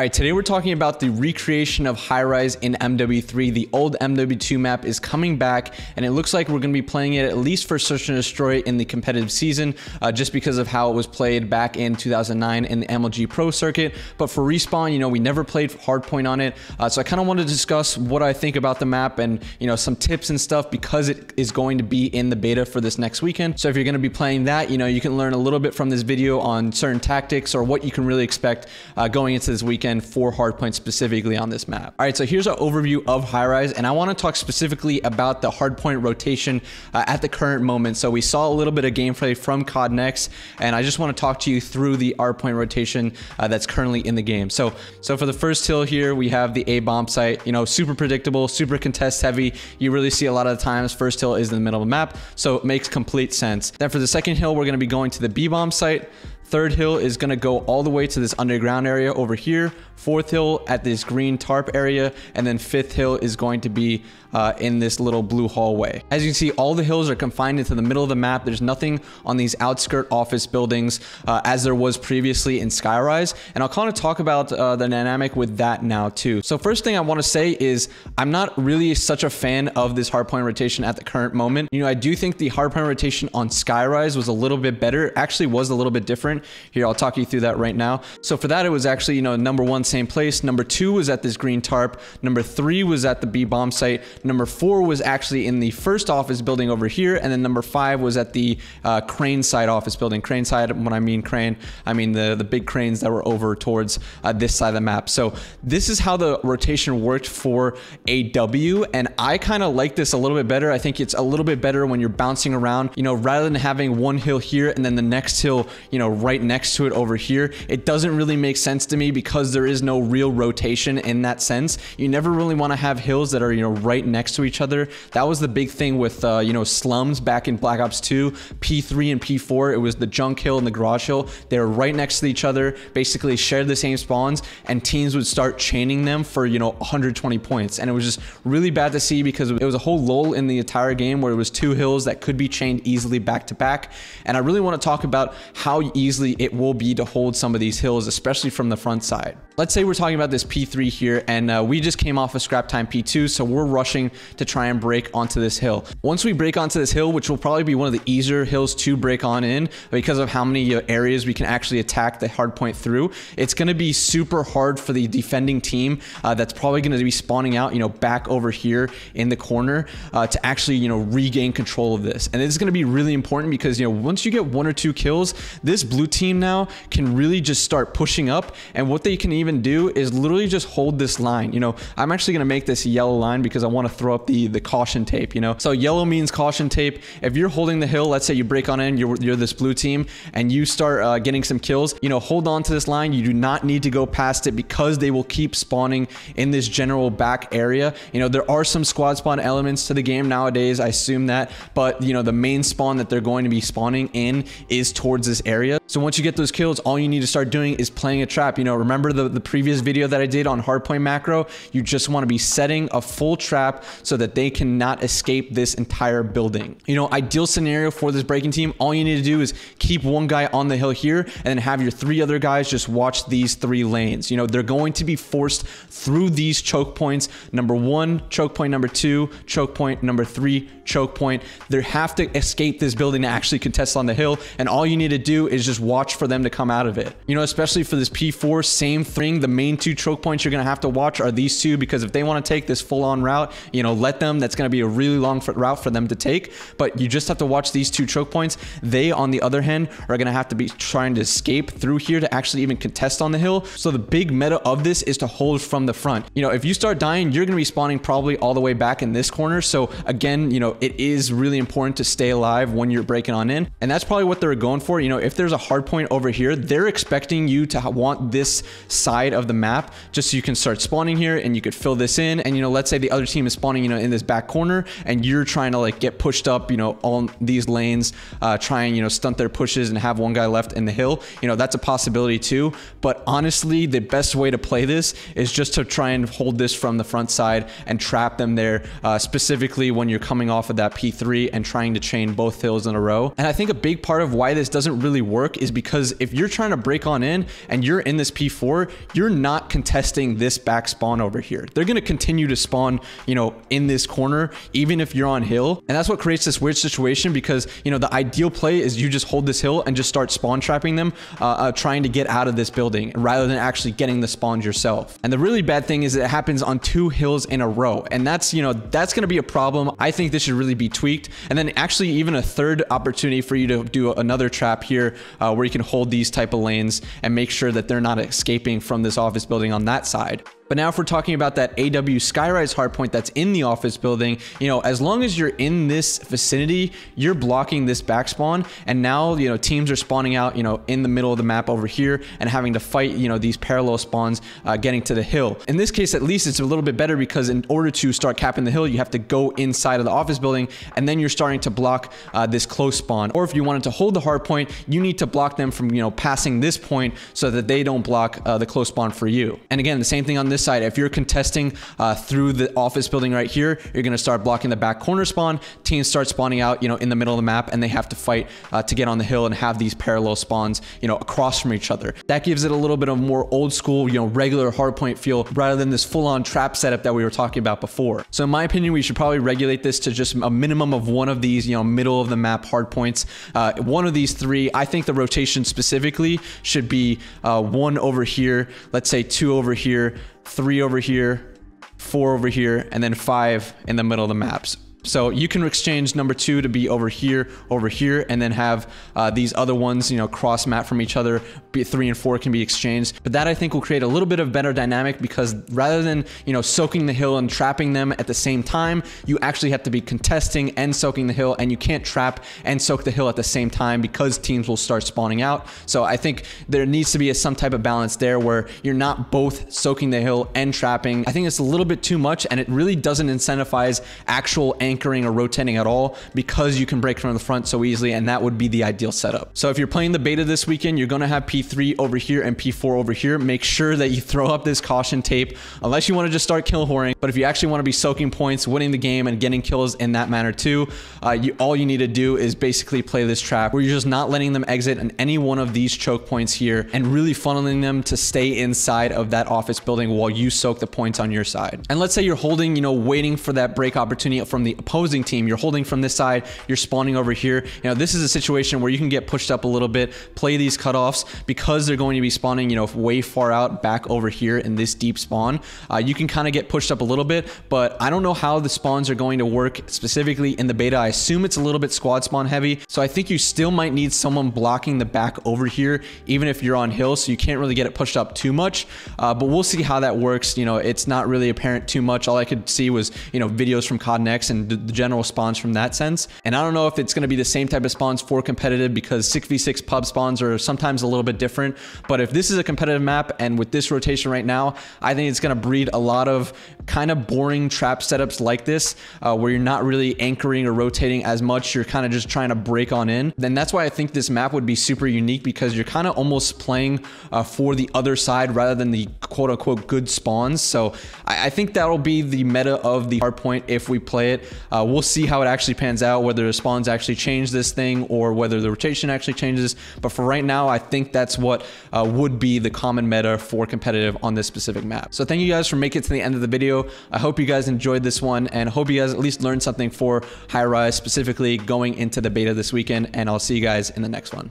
Alright, today we're talking about the recreation of Highrise in MW3. The old MW2 map is coming back, and it looks like we're going to be playing it at least for Search and Destroy in the competitive season, just because of how it was played back in 2009 in the MLG Pro Circuit. But for Respawn, you know, we never played Hardpoint on it, so I kind of wanted to discuss what I think about the map and, you know, some tips and stuff, because it is going to be in the beta for this next weekend. So if you're going to be playing that, you know, you can learn a little bit from this video on certain tactics or what you can really expect going into this weekend for Hardpoint specifically on this map. All right, so here's our overview of Highrise, and I want to talk specifically about the Hardpoint rotation at the current moment. So we saw a little bit of gameplay from COD Next, and I just want to talk to you through the Hardpoint rotation that's currently in the game. So for the first hill here, we have the A bomb site. You know, super predictable, super contest heavy. You really see a lot of the times first hill is in the middle of the map, so it makes complete sense. Then for the second hill, we're going to be going to the B bomb site. Third hill is going to go all the way to this underground area over here. Fourth hill at this green tarp area. And then fifth hill is going to be in this little blue hallway. As you can see, all the hills are confined into the middle of the map. There's nothing on these outskirt office buildings as there was previously in Skyrise. And I'll kind of talk about the dynamic with that now too. So first thing I want to say is I'm not really such a fan of this Hardpoint rotation at the current moment. You know, I do think the Hardpoint rotation on Skyrise was a little bit better. It actually was a little bit different. Here, I'll talk you through that right now. So for that, it was actually, you know, number one, same place. Number two was at this green tarp. Number three was at the B bomb site. Number four was actually in the first office building over here. And then number five was at the crane side office building. Crane side, when I mean crane, I mean the big cranes that were over towards this side of the map. So this is how the rotation worked for AW. And I kind of like this a little bit better. I think it's a little bit better when you're bouncing around, you know, rather than having one hill here and then the next hill, you know, right next to it over here. It doesn't really make sense to me because there is no real rotation in that sense. You never really want to have hills that are, you know, right next to each other. That was the big thing with, you know, slums back in Black Ops 2, P3 and P4. It was the junk hill and the garage hill. They were right next to each other, basically shared the same spawns, and teams would start chaining them for, you know, 120 points. And it was just really bad to see because it was a whole lull in the entire game where it was two hills that could be chained easily back to back. And I really want to talk about how easily it will be to hold some of these hills, especially from the front side. Let's say we're talking about this P3 here, and we just came off of scrap time P2, so we're rushing to try and break onto this hill. Once we break onto this hill, which will probably be one of the easier hills to break on in because of how many areas we can actually attack the Hardpoint through, it's going to be super hard for the defending team that's probably going to be spawning out, you know, back over here in the corner to actually, you know, regain control of this. And this is going to be really important because, you know, once you get one or two kills, this blue team now can really just start pushing up, and what they can even do is literally just hold this line. You know, I'm actually going to make this yellow line because I want to throw up the caution tape, you know. So yellow means caution tape. If you're holding the hill, let's say you break on in, you're this blue team, and you start getting some kills, you know, hold on to this line. You do not need to go past it because they will keep spawning in this general back area. You know, there are some squad spawn elements to the game nowadays, I assume that, but you know, the main spawn that they're going to be spawning in is towards this area. So once you get those kills, all you need to start doing is playing a trap. You know, remember the previous video that I did on Hardpoint macro? You just want to be setting a full trap so that they cannot escape this entire building. You know, ideal scenario for this breaking team, all you need to do is keep one guy on the hill here and then have your three other guys just watch these three lanes. You know, they're going to be forced through these choke points. Number one, choke point number two, choke point number three, choke point. They have to escape this building to actually contest on the hill, and all you need to do is just watch for them to come out of it. You know, especially for this P4, same thing. The main two choke points you're going to have to watch are these two, because if they want to take this full-on route, you know, let them. That's going to be a really long route for them to take, but you just have to watch these two choke points. They, on the other hand, are going to have to be trying to escape through here to actually even contest on the hill. So the big meta of this is to hold from the front. You know, if you start dying, you're going to be spawning probably all the way back in this corner. So again, you know, it is really important to stay alive when you're breaking on in, and that's probably what they're going for. You know, if there's a hard point over here, they're expecting you to want this side of the map just so you can start spawning here and you could fill this in. And you know, let's say the other team is spawning, you know, in this back corner, and you're trying to like get pushed up, you know, on these lanes, trying, you know, stunt their pushes and have one guy left in the hill. You know, that's a possibility too, but honestly the best way to play this is just to try and hold this from the front side and trap them there, specifically when you're coming off of that P3 and trying to chain both hills in a row. And I think a big part of why this doesn't really work is because if you're trying to break on in and you're in this P4, you're not contesting this back spawn over here. They're going to continue to spawn, you know, in this corner, even if you're on hill. And that's what creates this weird situation because, you know, the ideal play is you just hold this hill and just start spawn trapping them, trying to get out of this building rather than actually getting the spawns yourself. And the really bad thing is it happens on two hills in a row. And that's, you know, that's going to be a problem. I think this should really be tweaked. And then actually even a third opportunity for you to do another trap here where you can hold these type of lanes and make sure that they're not escaping from this office building on that side. But now if we're talking about that AW Skyrise hardpoint that's in the office building, you know, as long as you're in this vicinity, you're blocking this back spawn. And now, you know, teams are spawning out, you know, in the middle of the map over here and having to fight, you know, these parallel spawns getting to the hill. In this case, at least it's a little bit better because in order to start capping the hill, you have to go inside of the office building and then you're starting to block this close spawn. Or if you wanted to hold the hardpoint, you need to block them from, you know, passing this point so that they don't block the close spawn for you. And again, the same thing on this side. If you're contesting through the office building right here, you're going to start blocking the back corner spawn. Teams start spawning out, you know, in the middle of the map, and they have to fight to get on the hill and have these parallel spawns, you know, across from each other. That gives it a little bit of more old school, you know, regular hardpoint feel rather than this full-on trap setup that we were talking about before. So in my opinion, we should probably regulate this to just a minimum of one of these, you know, middle of the map hardpoints. One of these three. I think the rotation specifically should be one over here. Let's say two over here. Three over here, four over here, and then five in the middle of the maps. So you can exchange number two to be over here, and then have these other ones, you know, cross map from each other. Three and four can be exchanged. But that I think will create a little bit of better dynamic because rather than, you know, soaking the hill and trapping them at the same time, you actually have to be contesting and soaking the hill, and you can't trap and soak the hill at the same time because teams will start spawning out. So I think there needs to be some type of balance there where you're not both soaking the hill and trapping. I think it's a little bit too much and it really doesn't incentivize actual anchoring or rotating at all because you can break from the front so easily, and that would be the ideal setup. So if you're playing the beta this weekend, you're going to have P3 over here and P4 over here. Make sure that you throw up this caution tape unless you want to just start kill whoring. But if you actually want to be soaking points, winning the game, and getting kills in that manner too, all you need to do is basically play this trap where you're just not letting them exit in any one of these choke points here and really funneling them to stay inside of that office building while you soak the points on your side. And let's say you're holding, you know, waiting for that break opportunity from the opposing team. You're holding from this side, you're spawning over here. You know, this is a situation where you can get pushed up a little bit, play these cutoffs because they're going to be spawning, you know, way far out back over here in this deep spawn. You can kind of get pushed up a little bit, but I don't know how the spawns are going to work specifically in the beta. I assume it's a little bit squad spawn heavy. So I think you still might need someone blocking the back over here, even if you're on hill. So you can't really get it pushed up too much, but we'll see how that works. You know, it's not really apparent too much. All I could see was, you know, videos from COD Next and the general spawns from that sense. And I don't know if it's going to be the same type of spawns for competitive because 6v6 pub spawns are sometimes a little bit different. But if this is a competitive map and with this rotation right now, I think it's going to breed a lot of kind of boring trap setups like this where you're not really anchoring or rotating as much. You're kind of just trying to break on in. Then that's why I think this map would be super unique because you're kind of almost playing for the other side rather than the quote unquote good spawns. So I think that'll be the meta of the hardpoint if we play it. We'll see how it actually pans out, whether the spawns actually change this thing or whether the rotation actually changes. But for right now, I think that's what would be the common meta for competitive on this specific map. So thank you guys for making it to the end of the video. I hope you guys enjoyed this one and hope you guys at least learned something for Highrise specifically going into the beta this weekend. And I'll see you guys in the next one.